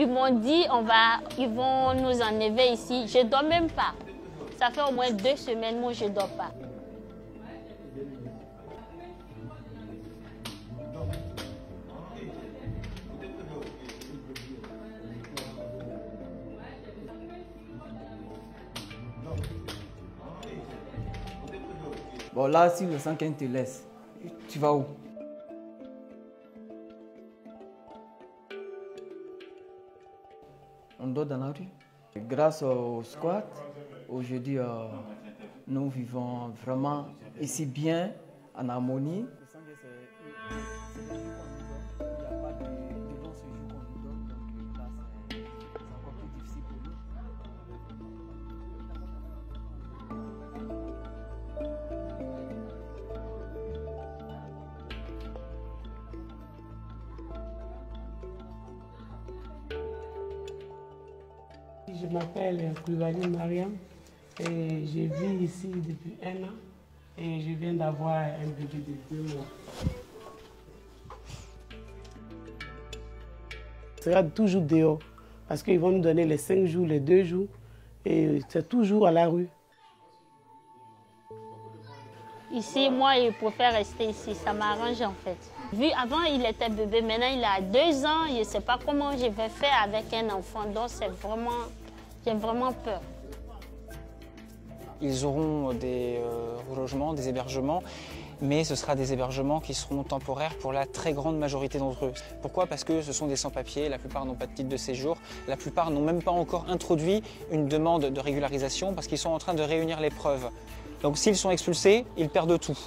Ils m'ont dit, ils vont nous enlever ici. Je ne dors même pas. Ça fait au moins 2 semaines, moi, je ne dors pas. Bon, là, si le sang qu'elle te laisse, tu vas où? On dort dans la rue. Grâce au squat, aujourd'hui, nous vivons vraiment ici bien, en harmonie. Je m'appelle Cluvani Mariam et je vis ici depuis 1 an et je viens d'avoir un bébé de 2 mois. On sera toujours dehors parce qu'ils vont nous donner les 5 jours, les 2 jours et c'est toujours à la rue. Ici, moi, je préfère rester ici, ça m'arrange en fait. Vu avant, il était bébé, maintenant il a 2 ans, je ne sais pas comment je vais faire avec un enfant, donc c'est vraiment, j'ai vraiment peur. Ils auront des logements, des hébergements, mais ce sera des hébergements qui seront temporaires pour la très grande majorité d'entre eux. Pourquoi? Parce que ce sont des sans-papiers, la plupart n'ont pas de titre de séjour, la plupart n'ont même pas encore introduit une demande de régularisation parce qu'ils sont en train de réunir les preuves. Donc s'ils sont expulsés, ils perdent tout.